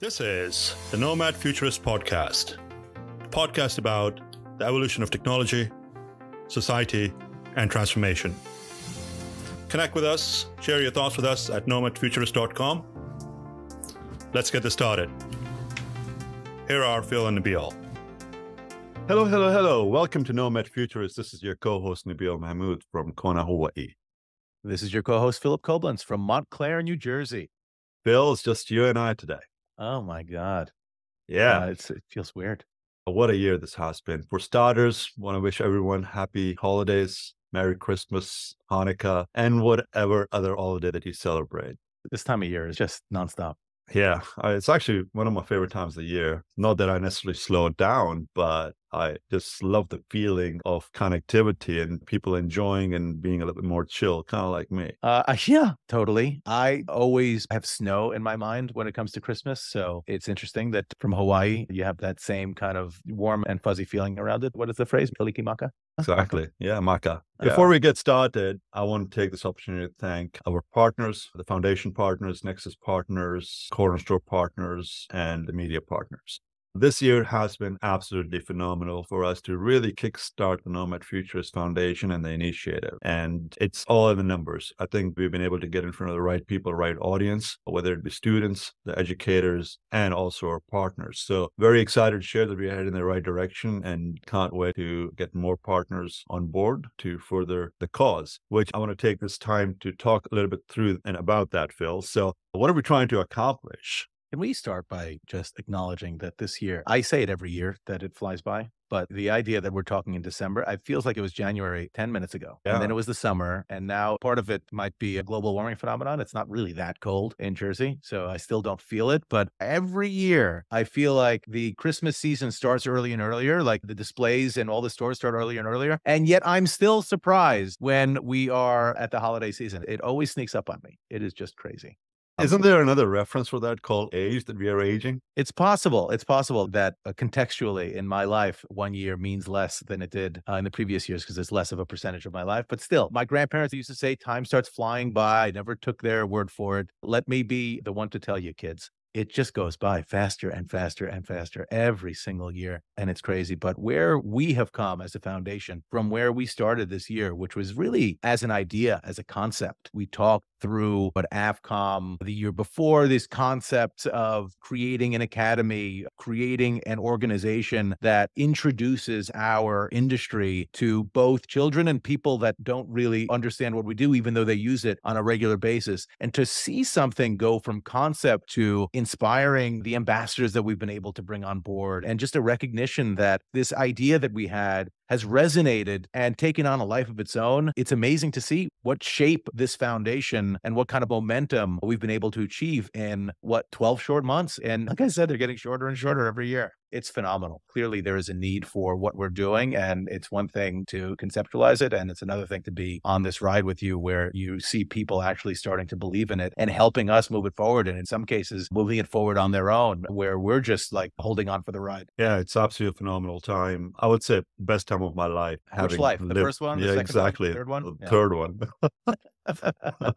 This is the Nomad Futurist Podcast, a podcast about the evolution of technology, society, and transformation. Connect with us, share your thoughts with us at nomadfuturist.com. Let's get this started. Here are Phil and Nabil. Hello, hello, hello. Welcome to Nomad Futurist. This is your co-host Nabil Mahmoud from Kona, Hawaii. This is your co-host Philip Koblenz from Montclair, New Jersey. Phil, it's just you and I today. Oh my God. Yeah. It feels weird. What a year this has been. For starters, want to wish everyone happy holidays, Merry Christmas, Hanukkah, and whatever other holiday that you celebrate. This time of year is just nonstop. Yeah, it's actually one of my favorite times of the year. Not that I necessarily slow down, but I just love the feeling of connectivity and people enjoying and being a little bit more chill, kind of like me. Yeah, totally. I always have snow in my mind when it comes to Christmas. So it's interesting that from Hawaii, you have that same kind of warm and fuzzy feeling around it. What is the phrase? Piliki maka? Exactly. Yeah, maka. Yeah. Before we get started, I want to take this opportunity to thank our partners, the foundation partners, Nexus partners, Corner Store partners, and the media partners. This year has been absolutely phenomenal for us to really kickstart the Nomad Futurist Foundation and the initiative. And it's all in the numbers. I think we've been able to get in front of the right people, right audience, whether it be students, the educators, and also our partners. So very excited to share that we are headed in the right direction and can't wait to get more partners on board to further the cause, which I want to take this time to talk a little bit through and about that, Phil. So what are we trying to accomplish? Can we start by just acknowledging that this year, I say it every year that it flies by, but the idea that we're talking in December, it feels like it was January 10 minutes ago. Yeah. And then it was the summer. And now part of it might be a global warming phenomenon. It's not really that cold in Jersey, so I still don't feel it. But every year, I feel like the Christmas season starts early and earlier, like the displays and all the stores start earlier and earlier. And yet I'm still surprised when we are at the holiday season. It always sneaks up on me. It is just crazy. Isn't there another reference for that called age, that we are aging? It's possible. It's possible that contextually in my life, one year means less than it did in the previous years because it's less of a percentage of my life. But still, my grandparents used to say, time starts flying by. I never took their word for it. Let me be the one to tell you, kids. It just goes by faster and faster and faster every single year. And it's crazy. But where we have come as a foundation from where we started this year, which was really as an idea, as a concept, we talked through at AFCOM the year before, this concept of creating an academy, creating an organization that introduces our industry to both children and people that don't really understand what we do, even though they use it on a regular basis. And to see something go from concept to inspiring the ambassadors that we've been able to bring on board, and just a recognition that this idea that we had has resonated and taken on a life of its own. It's amazing to see what shape this foundation and what kind of momentum we've been able to achieve in, 12 short months. And like I said, they're getting shorter and shorter every year. It's phenomenal. Clearly, there is a need for what we're doing. And it's one thing to conceptualize it. And it's another thing to be on this ride with you where you see people actually starting to believe in it and helping us move it forward. And in some cases, moving it forward on their own, where we're just like holding on for the ride. Yeah, it's absolutely a phenomenal time. I would say best time of my life. Which life? The first one? Yeah, exactly. The third one? The third one.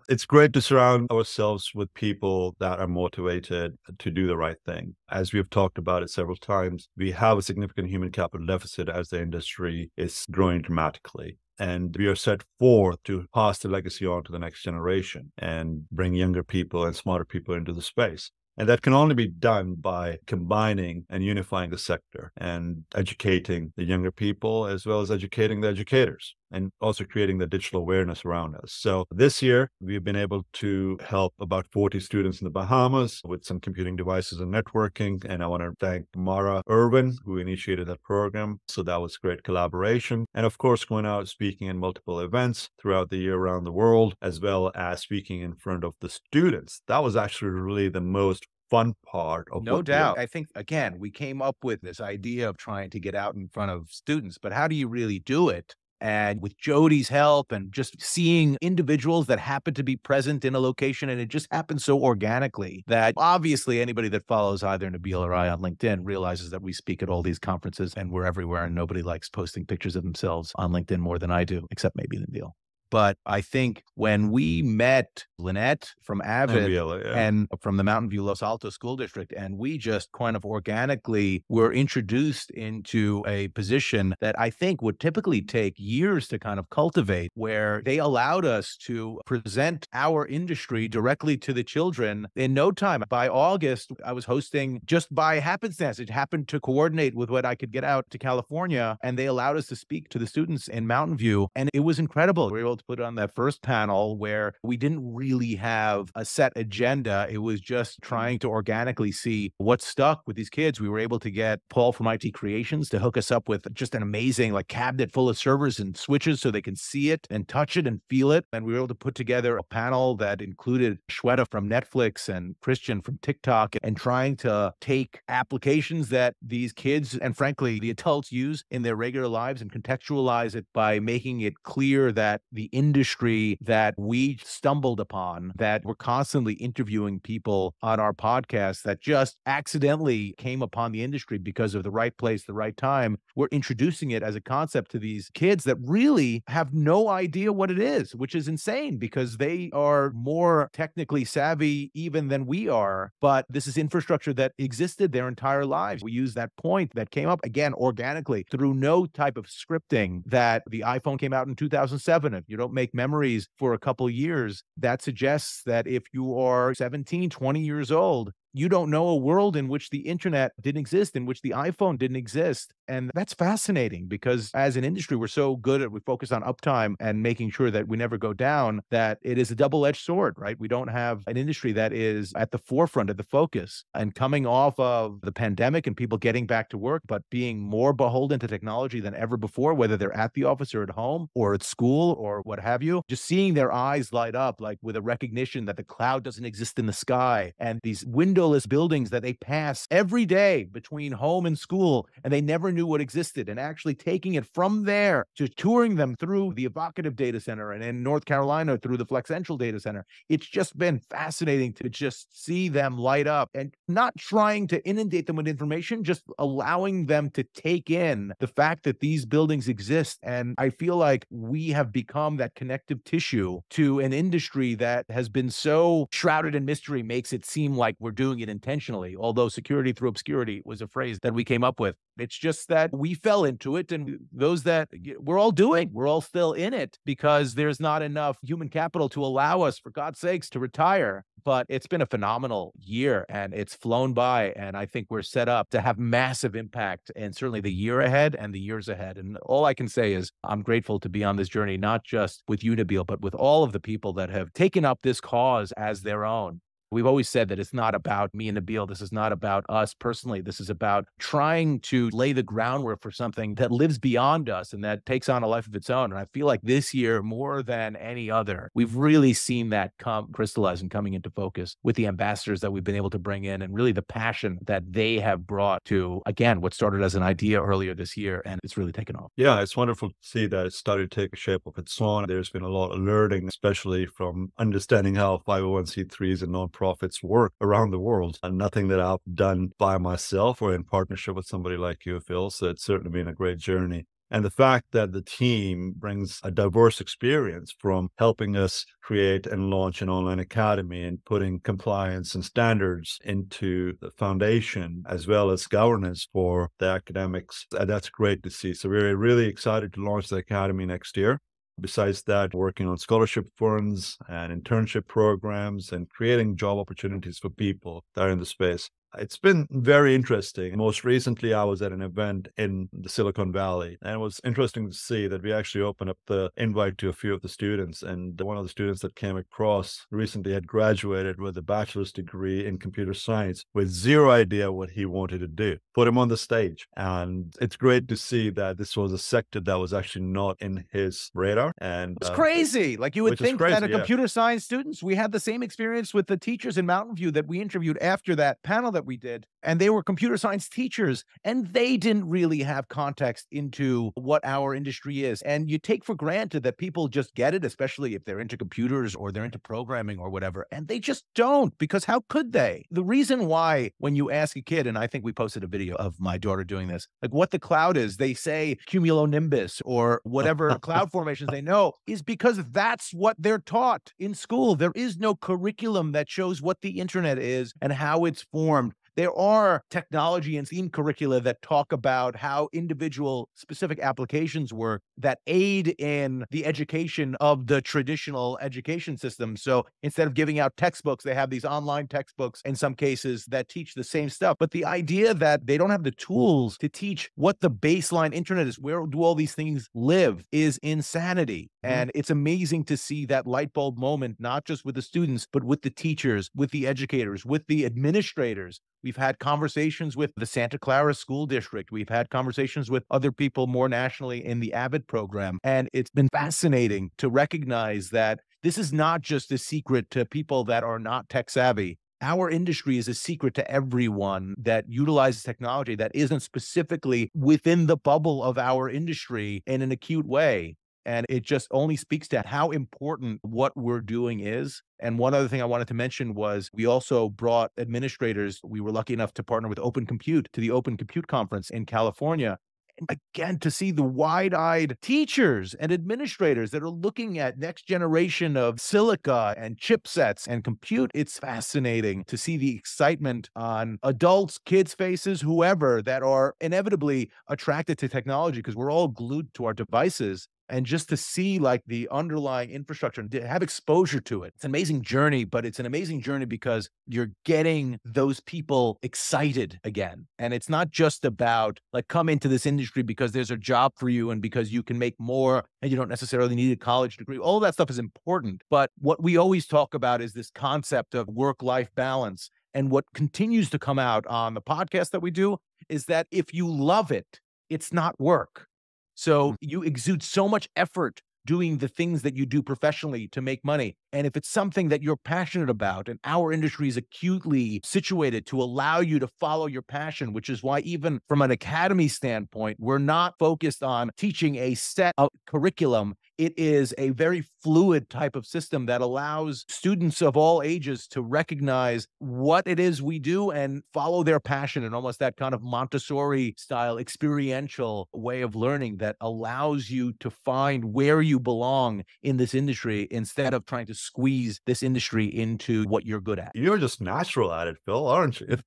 It's great to surround ourselves with people that are motivated to do the right thing. As we've talked about it several times, we have a significant human capital deficit as the industry is growing dramatically. And we are set forth to pass the legacy on to the next generation and bring younger people and smarter people into the space. And that can only be done by combining and unifying the sector and educating the younger people as well as educating the educators and also creating the digital awareness around us. So this year, we've been able to help about 40 students in the Bahamas with some computing devices and networking. And I want to thank Mara Irwin, who initiated that program. So that was great collaboration. And of course, going out speaking in multiple events throughout the year around the world, as well as speaking in front of the students. That was actually really the most fun part of no doubt. I think, again, we came up with this idea of trying to get out in front of students, but how do you really do it? And with Jody's help and just seeing individuals that happen to be present in a location, and it just happened so organically that obviously anybody that follows either Nabil or I on LinkedIn realizes that we speak at all these conferences and we're everywhere, and nobody likes posting pictures of themselves on LinkedIn more than I do, except maybe Nabil. But I think when we met Lynette from AVID and from the Mountain View Los Altos School District, and we just kind of organically were introduced into a position that I think would typically take years to kind of cultivate, where they allowed us to present our industry directly to the children in no time. By August, I was hosting just by happenstance. It happened to coordinate with what I could get out to California, and they allowed us to speak to the students in Mountain View. And it was incredible. We were able to put on that first panel where we didn't really have a set agenda. It was just trying to organically see what stuck with these kids. We were able to get Paul from IT Creations to hook us up with just an amazing like cabinet full of servers and switches so they can see it and touch it and feel it. And we were able to put together a panel that included Shweta from Netflix and Christian from TikTok, and trying to take applications that these kids and frankly the adults use in their regular lives and contextualize it by making it clear that the industry that we stumbled upon, that we're constantly interviewing people on our podcast that just accidentally came upon the industry because of the right place, the right time, we're introducing it as a concept to these kids that really have no idea what it is, which is insane because they are more technically savvy even than we are. But this is infrastructure that existed their entire lives. We use that point that came up again organically through no type of scripting. That the iPhone came out in 2007. If you don't make memories for a couple years, that suggests that if you are 17, 20 years old, you don't know a world in which the internet didn't exist, in which the iPhone didn't exist. And that's fascinating because as an industry, we're so good at, we focus on uptime and making sure that we never go down, that it is a double-edged sword, right? We don't have an industry that is at the forefront of the focus. And coming off of the pandemic and people getting back to work, but being more beholden to technology than ever before, whether they're at the office or at home or at school or what have you, just seeing their eyes light up, like with a recognition that the cloud doesn't exist in the sky and these windows buildings that they pass every day between home and school, and they never knew what existed, and actually taking it from there to touring them through the Evocative Data Center and in North Carolina through the Flexential Data Center. It's just been fascinating to just see them light up and not trying to inundate them with information, just allowing them to take in the fact that these buildings exist. And I feel like we have become that connective tissue to an industry that has been so shrouded in mystery, makes it seem like we're doing it intentionally, although security through obscurity was a phrase that we came up with. It's just that we fell into it, and those that we're all doing, we're all still in it because there's not enough human capital to allow us, for God's sakes, to retire. But it's been a phenomenal year and it's flown by. And I think we're set up to have massive impact, and certainly the year ahead and the years ahead. And all I can say is I'm grateful to be on this journey, not just with you, Nabil, but with all of the people that have taken up this cause as their own. We've always said that it's not about me and Nabil. This is not about us personally. This is about trying to lay the groundwork for something that lives beyond us and that takes on a life of its own. And I feel like this year, more than any other, we've really seen that come crystallize and coming into focus with the ambassadors that we've been able to bring in, and really the passion that they have brought to, again, what started as an idea earlier this year, and it's really taken off. Yeah, it's wonderful to see that it started to take a shape of its own. There's been a lot of learning, especially from understanding how 501c3s and nonprofits work around the world, and nothing that I've done by myself or in partnership with somebody like you, Phil. So it's certainly been a great journey. And the fact that the team brings a diverse experience from helping us create and launch an online academy and putting compliance and standards into the foundation, as well as governance for the academics. And that's great to see. So we're really excited to launch the academy next year. Besides that, working on scholarship funds and internship programs and creating job opportunities for people that are in the space. It's been very interesting. Most recently, I was at an event in the Silicon Valley, and it was interesting to see that we actually opened up the invite to a few of the students. And one of the students that came across recently had graduated with a bachelor's degree in computer science with zero idea what he wanted to do. Put him on the stage. And it's great to see that this was a sector that was actually not in his radar. And it's crazy. Like you would think that computer science students, we had the same experience with the teachers in Mountain View that we interviewed after that panel that that we did, and they were computer science teachers, and they didn't really have context into what our industry is. And you take for granted that people just get it, especially if they're into computers or they're into programming or whatever, and they just don't, because how could they? The reason why, when you ask a kid, and I think we posted a video of my daughter doing this, like what the cloud is, they say cumulonimbus or whatever cloud formations they know, is because that's what they're taught in school. There is no curriculum that shows what the internet is and how it's formed. There are technology and theme curricula that talk about how individual specific applications work that aid in the education of the traditional education system. So instead of giving out textbooks, they have these online textbooks in some cases that teach the same stuff. But the idea that they don't have the tools to teach what the baseline internet is, where do all these things live, is insanity. And it's amazing to see that light bulb moment, not just with the students, but with the teachers, with the educators, with the administrators. We've had conversations with the Santa Clara School District. We've had conversations with other people more nationally in the AVID program. And it's been fascinating to recognize that this is not just a secret to people that are not tech savvy. Our industry is a secret to everyone that utilizes technology that isn't specifically within the bubble of our industry in an acute way. And it just only speaks to how important what we're doing is. And one other thing I wanted to mention was we also brought administrators. We were lucky enough to partner with Open Compute to the Open Compute Conference in California. And again, to see the wide-eyed teachers and administrators that are looking at next generation of silica and chipsets and compute, it's fascinating to see the excitement on adults, kids' faces, whoever, that are inevitably attracted to technology because we're all glued to our devices. And just to see like the underlying infrastructure and have exposure to it. It's an amazing journey, but it's an amazing journey because you're getting those people excited again. And it's not just about like, come into this industry because there's a job for you and because you can make more and you don't necessarily need a college degree. All that stuff is important. But what we always talk about is this concept of work-life balance. And what continues to come out on the podcast that we do is that if you love it, it's not work. So you exude so much effort doing the things that you do professionally to make money. And if it's something that you're passionate about, and our industry is acutely situated to allow you to follow your passion, which is why even from an academy standpoint, we're not focused on teaching a set of curriculum. It is a very fluid type of system that allows students of all ages to recognize what it is we do and follow their passion in almost that kind of Montessori style experiential way of learning that allows you to find where you belong in this industry instead of trying to squeeze this industry into what you're good at. You're just natural at it, Phil, aren't you?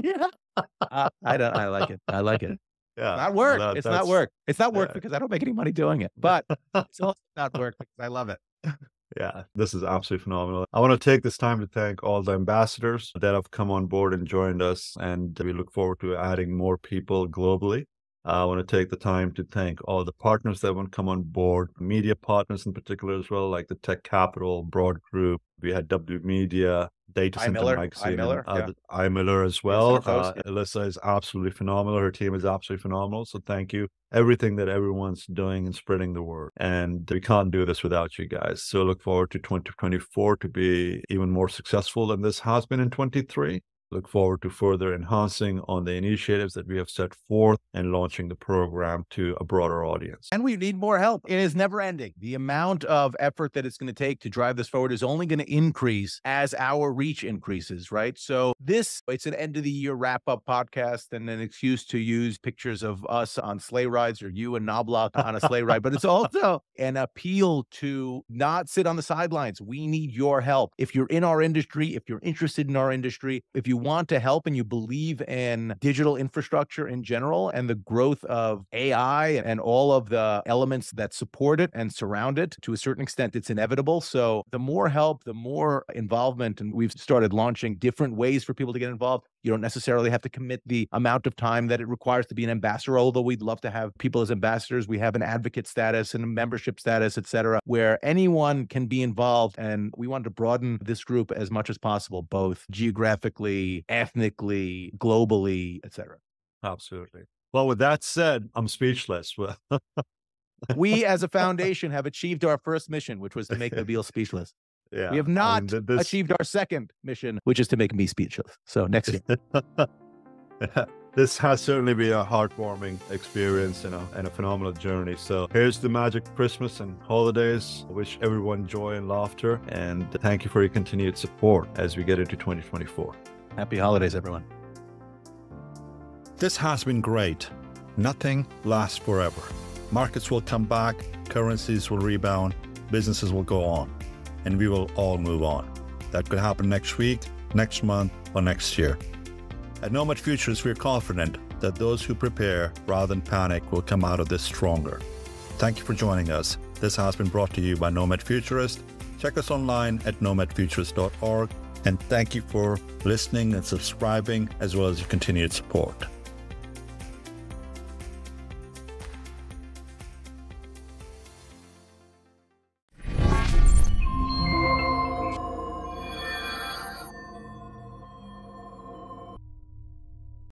Yeah. I like it. I like it. Yeah, not work. No, it's not work. It's not work because I don't make any money doing it, but it's also not work because I love it. Yeah, this is absolutely phenomenal. I want to take this time to thank all the ambassadors that have come on board and joined us, and we look forward to adding more people globally. I want to take the time to thank all the partners that want to come on board, media partners in particular as well, like the Tech Capital Broad Group. We had W Media Data Center, I Miller as well. Alyssa is absolutely phenomenal. Her team is absolutely phenomenal. So thank you. Everything that everyone's doing and spreading the word. And we can't do this without you guys. So look forward to 2024 to be even more successful than this has been in 2023. Look forward to further enhancing on the initiatives that we have set forth and launching the program to a broader audience. And we need more help. It is never ending. The amount of effort that it's going to take to drive this forward is only going to increase as our reach increases, right? So it's an end of the year wrap up podcast and an excuse to use pictures of us on sleigh rides or you and Knobloch on a sleigh ride, but it's also an appeal to not sit on the sidelines. We need your help. If you're in our industry, if you're interested in our industry, if you want to help and you believe in digital infrastructure in general and the growth of AI and all of the elements that support it and surround it, to a certain extent, it's inevitable. So the more help, the more involvement, and we've started launching different ways for people to get involved. You don't necessarily have to commit the amount of time that it requires to be an ambassador, although we'd love to have people as ambassadors. We have an advocate status and a membership status, et cetera, where anyone can be involved. And we wanted to broaden this group as much as possible, both geographically, ethnically, globally, et cetera. Absolutely. Well, with that said, I'm speechless. We as a foundation have achieved our first mission, which was to make Nabil speechless. Yeah. We have not achieved our second mission, which is to make me speechless. So next year. This has certainly been a heartwarming experience and a phenomenal journey. So here's the magic Christmas and holidays. I wish everyone joy and laughter. And thank you for your continued support as we get into 2024. Happy holidays, everyone. This has been great. Nothing lasts forever. Markets will come back. Currencies will rebound. Businesses will go on. And we will all move on. That could happen next week, next month, or next year. At Nomad Futurist, we're confident that those who prepare rather than panic will come out of this stronger. Thank you for joining us. This has been brought to you by Nomad Futurist. Check us online at nomadfuturist.org. And thank you for listening and subscribing, as well as your continued support.